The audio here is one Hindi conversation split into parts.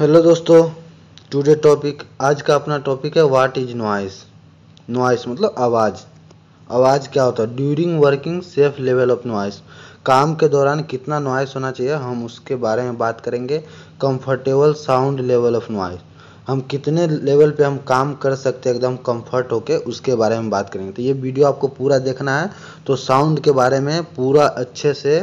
हेलो दोस्तों, टुडे टॉपिक, आज का अपना टॉपिक है व्हाट इज नॉइस। नॉइस मतलब आवाज़ क्या होता है। During working safe level of noise, काम के दौरान कितना नॉइस होना चाहिए हम उसके बारे में बात करेंगे। Comfortable sound level of noise, हम कितने लेवल पे हम काम कर सकते हैं एकदम कंफर्ट होके, उसके बारे में बात करेंगे। तो ये वीडियो आपको पूरा देखना है। तो साउंड के बारे में पूरा अच्छे से,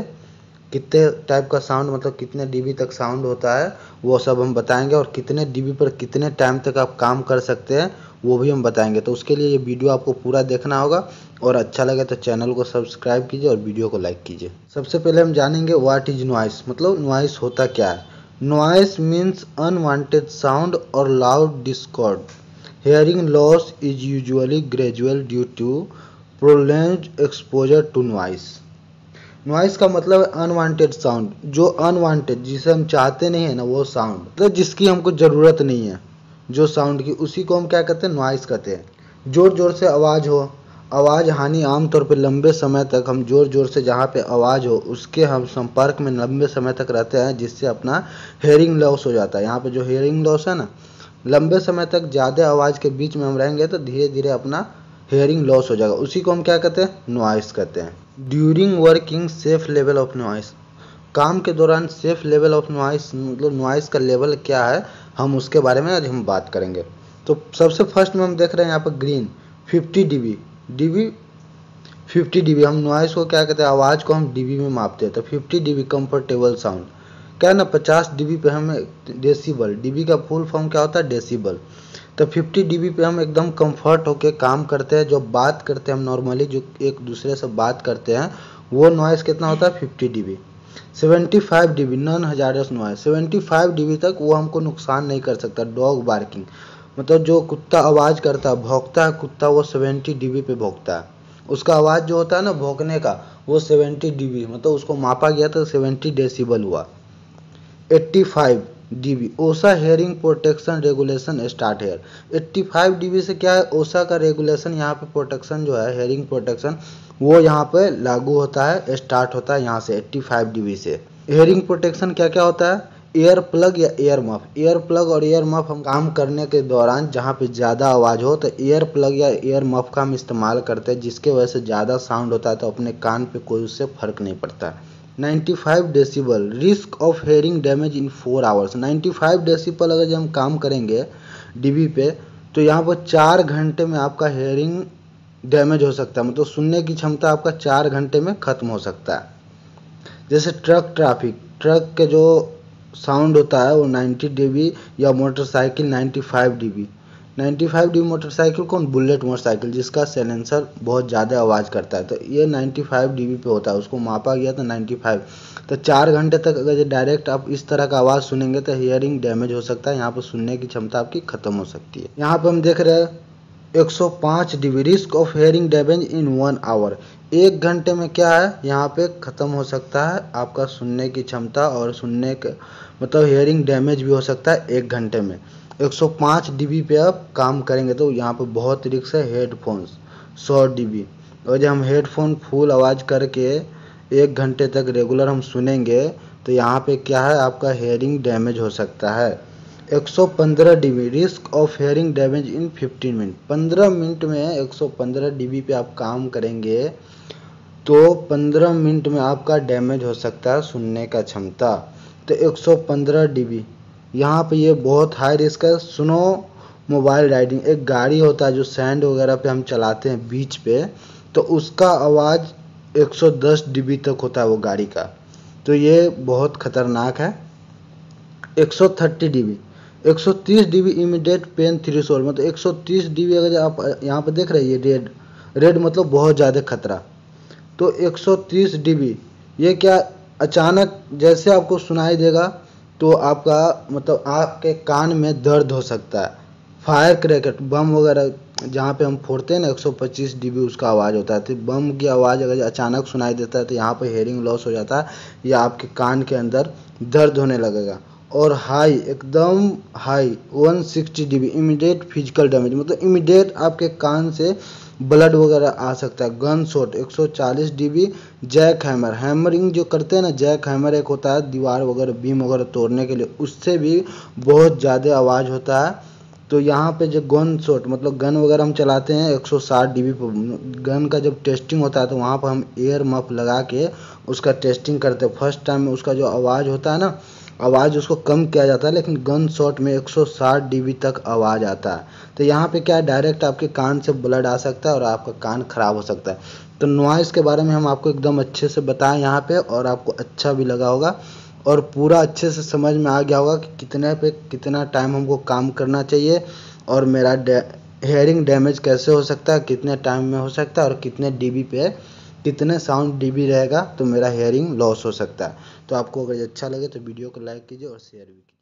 कितने टाइप का साउंड मतलब कितने डीबी तक साउंड होता है वो सब हम बताएंगे, और कितने डीबी पर कितने टाइम तक आप काम कर सकते हैं वो भी हम बताएंगे। तो उसके लिए ये वीडियो आपको पूरा देखना होगा, और अच्छा लगे तो चैनल को सब्सक्राइब कीजिए और वीडियो को लाइक कीजिए। सबसे पहले हम जानेंगे व्हाट इज नॉइस, मतलब नॉइस होता क्या है। नॉइस मीन्स अनवांटेड साउंड और loud discord. Hearing loss is usually gradual due to प्रोलेंज exposure to noise. Noise का मतलब है अनवांटेड साउंड, जो अनवांटेड, जिसे हम चाहते नहीं है ना वो साउंड, मतलब जिसकी हमको ज़रूरत नहीं है जो साउंड की, उसी को हम क्या कहते हैं, नॉइस कहते हैं। ज़ोर ज़ोर से आवाज़ हो, आवाज़ हानि आमतौर पर लंबे समय तक, हम ज़ोर ज़ोर से जहाँ पे आवाज़ हो उसके हम संपर्क में लंबे समय तक रहते हैं, जिससे अपना हेयरिंग लॉस हो जाता है। यहाँ पे जो हेयरिंग लॉस है ना, लंबे समय तक ज़्यादा आवाज़ के बीच में हम रहेंगे तो धीरे धीरे अपना हेयरिंग लॉस हो जाएगा, उसी को हम क्या कहते हैं, नॉइस कहते हैं। During working safe level of noise, काम के दौरान सेफ लेवल ऑफ नॉइस मतलब नॉइस का लेवल क्या है हम उसके बारे में आज हम बात करेंगे। तो सबसे फर्स्ट में हम देख रहे हैं यहाँ पर ग्रीन 50 dB। हम नॉइस को क्या कहते हैं, आवाज़ को हम dB में मापते हैं। तो 50 dB कंफर्टेबल साउंड, क्या है ना, 50 dB पे हम डेसीबल, dB का फुल फॉर्म क्या होता है, डेसीबल। तो 50 dB पे हम एकदम कंफर्ट होके काम करते हैं, जो बात करते हैं हम नॉर्मली, जो एक दूसरे से बात करते हैं, वो नॉइस कितना होता है, 50 dB। 75 dB non hazardous noise, 75 dB तक वो हमको नुकसान नहीं कर सकता। डॉग बार्किंग मतलब जो कुत्ता आवाज़ करता है, भौंकता है कुत्ता, वो 70 dB पे भौंकता है। उसका आवाज़ जो होता है ना भौंकने का, वो 70 dB मतलब उसको मापा गया तो 70 डेसीबल हुआ। 85 dB OSHA hearing protection regulation start here, 85 dB से क्या है, ओसा का रेगुलेशन यहाँ पे प्रोटेक्शन जो है, हेयरिंग प्रोटेक्शन, वो यहाँ पे लागू होता है, स्टार्ट होता है यहाँ से 85 dB से। हेयरिंग प्रोटेक्शन क्या क्या होता है, ईयर प्लग या ईयर मफ। ईयर प्लग और ईयर मफ हम काम करने के दौरान जहाँ पे ज़्यादा आवाज़ हो तो ईयर प्लग या ईयर मफ का हम इस्तेमाल करते हैं, जिसके वजह से ज़्यादा साउंड होता है, तो अपने कान पे कोई उससे फर्क नहीं पड़ता है। 95 decibel risk of hearing damage in 4 hours. 95 decibel अगर जब हम काम करेंगे डीबी पे, तो यहाँ पर 4 घंटे में आपका हेयरिंग डैमेज हो सकता है, मतलब सुनने की क्षमता आपका 4 घंटे में ख़त्म हो सकता है। जैसे ट्रक ट्रैफिक, ट्रक के जो साउंड होता है वो 90 dB, या मोटरसाइकिल 95 dB। 95 dB मोटरसाइकिल कौन, बुलेट मोटरसाइकिल, जिसका साइलेंसर बहुत ज़्यादा आवाज़ करता है, तो ये 95 dB पे होता है, उसको मापा गया तो 95। तो 4 घंटे तक अगर डायरेक्ट आप इस तरह का आवाज़ सुनेंगे तो हेयरिंग डैमेज हो सकता है, यहाँ पर सुनने की क्षमता आपकी ख़त्म हो सकती है। यहाँ पर हम देख रहे हैं 105 dB risk of hearing damage in 1 hour. 1 घंटे में क्या है, यहाँ पे ख़त्म हो सकता है आपका सुनने की क्षमता, और सुनने का मतलब हेयरिंग डैमेज भी हो सकता है 1 घंटे में। 105 dB पे आप काम करेंगे तो यहाँ पे बहुत रिस्क है। हेडफोन्स 100 dB, और जब हम हेडफोन फुल आवाज़ करके 1 घंटे तक रेगुलर हम सुनेंगे तो यहाँ पे क्या है, आपका हेयरिंग डैमेज हो सकता है। 115 dB risk of hearing damage in 15 minute. 15 minute में 115 dB पे आप काम करेंगे तो 15 मिनट में आपका डैमेज हो सकता है सुनने का क्षमता। तो 115 dB यहाँ पे ये बहुत हाई रिस्क है। सुनो मोबाइल राइडिंग, एक गाड़ी होता है जो सैंड वगैरह पे हम चलाते हैं बीच पे, तो उसका आवाज़ 110 dB तक होता है वो गाड़ी का, तो ये बहुत ख़तरनाक है। 130 dB 130 dB immediate pain threshold, मतलब 130 dB अगर आप यहाँ पे देख रहे हैं, ये रेड मतलब बहुत ज़्यादा खतरा। तो 130 dB ये क्या, अचानक जैसे आपको सुनाई देगा तो आपका मतलब आपके कान में दर्द हो सकता है। फायर क्रैकर बम वगैरह जहाँ पे हम फोड़ते हैं ना, 125 dB उसका आवाज़ होता है, तो बम की आवाज़ अगर अचानक सुनाई देता है तो यहाँ पे हेयरिंग लॉस हो जाता है, या आपके कान के अंदर दर्द होने लगेगा। और हाई, एकदम high 160 dB immediate physical damage, मतलब इमीडिएट आपके कान से ब्लड वगैरह आ सकता है। Gun shot 140 DB, jack hammer, hammering जो करते हैं ना, जैक हैमर एक होता है दीवार वगैरह बीम वगैरह तोड़ने के लिए, उससे भी बहुत ज़्यादा आवाज़ होता है। तो यहाँ पे जो गन शॉट मतलब गन वगैरह हम चलाते हैं 160 DB पर, गन का जब टेस्टिंग होता है तो वहाँ पर हम एयर मफ लगा के उसका टेस्टिंग करते हैं। फर्स्ट टाइम में उसका जो आवाज़ होता है ना, आवाज़ उसको कम किया जाता है, लेकिन गन शॉट में 160 DB तक आवाज़ आता है। तो यहाँ पे क्या है, डायरेक्ट आपके कान से ब्लड आ सकता है और आपका कान ख़राब हो सकता है। तो नॉइज़ के बारे में हम आपको एकदम अच्छे से बताएं यहाँ पे, और आपको अच्छा भी लगा होगा और पूरा अच्छे से समझ में आ गया होगा कि कितने पे कितना टाइम हमको काम करना चाहिए और मेरा हेयरिंग डैमेज कैसे हो सकता है, कितने टाइम में हो सकता है और कितने DB पे कितने साउंड DB रहेगा तो मेरा हेयरिंग लॉस हो सकता है। तो आपको अगर अच्छा लगे तो वीडियो को लाइक कीजिए और शेयर भी कीजिए।